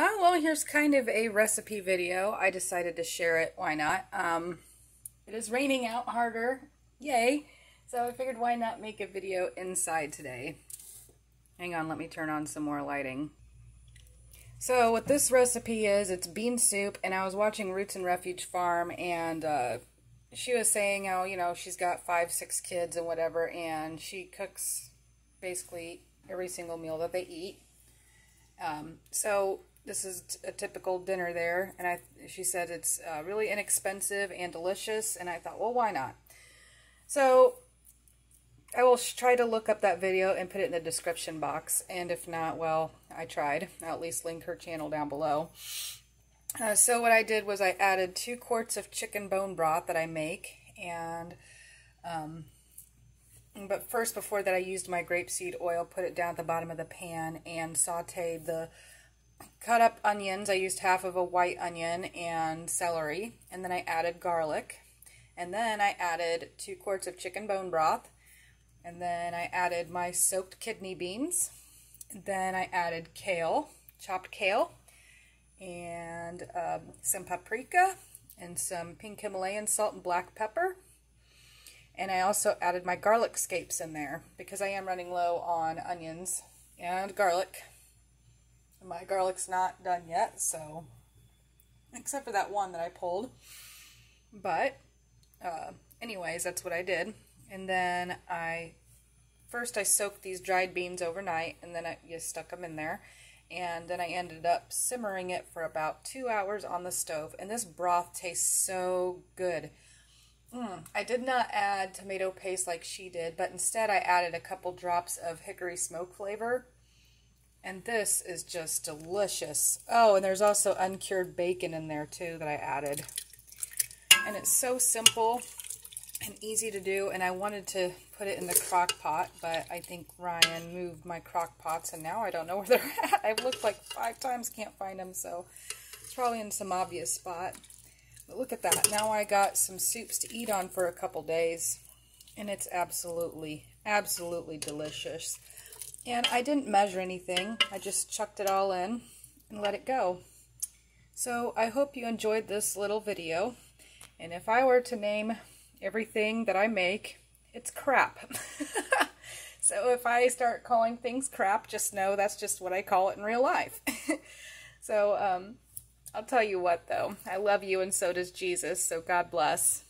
Well, here's kind of a recipe video. I decided to share it. Why not? It is raining out harder. Yay. So I figured why not make a video inside today. Hang on, let me turn on some more lighting. So what this recipe is, it's bean soup, and I was watching Roots and Refuge Farm, and she was saying how, you know, she's got 5, 6 kids and whatever, and she cooks basically every single meal that they eat. So this is a typical dinner there, and she said it's really inexpensive and delicious, and I thought, well, why not? So I will try to look up that video and put it in the description box, and if not, well, I tried. I'll at least link her channel down below. So what I did was I added 2 quarts of chicken bone broth that I make, and but first, before that, I used my grapeseed oil, put it down at the bottom of the pan, and sauteed the cut up onions. I used half of a white onion and celery, and then I added garlic, and then I added 2 quarts of chicken bone broth, and then I added my soaked kidney beans, and then I added kale, chopped kale, and some paprika, and some pink Himalayan salt and black pepper. And I also added my garlic scapes in there because I am running low on onions and garlic. My garlic's not done yet, so except for that one that I pulled. But anyways, that's what I did. And then I soaked these dried beans overnight, and then I just stuck them in there. And then I ended up simmering it for about 2 hours on the stove. And this broth tastes so good. I did not add tomato paste like she did, but instead I added a couple drops of hickory smoke flavor. And this is just delicious. Oh, and there's also uncured bacon in there too that I added. And it's so simple and easy to do, and I wanted to put it in the crock pot, but I think Ryan moved my crock pots, and now I don't know where they're at. I've looked like 5 times, can't find them, so it's probably in some obvious spot. But look at that. Now I got some soups to eat on for a couple days, and it's absolutely, absolutely delicious. And I didn't measure anything. I just chucked it all in and let it go. So I hope you enjoyed this little video. And if I were to name everything that I make, it's crap. So if I start calling things crap, just know that's just what I call it in real life. So, I'll tell you what, though. I love you, and so does Jesus, so God bless.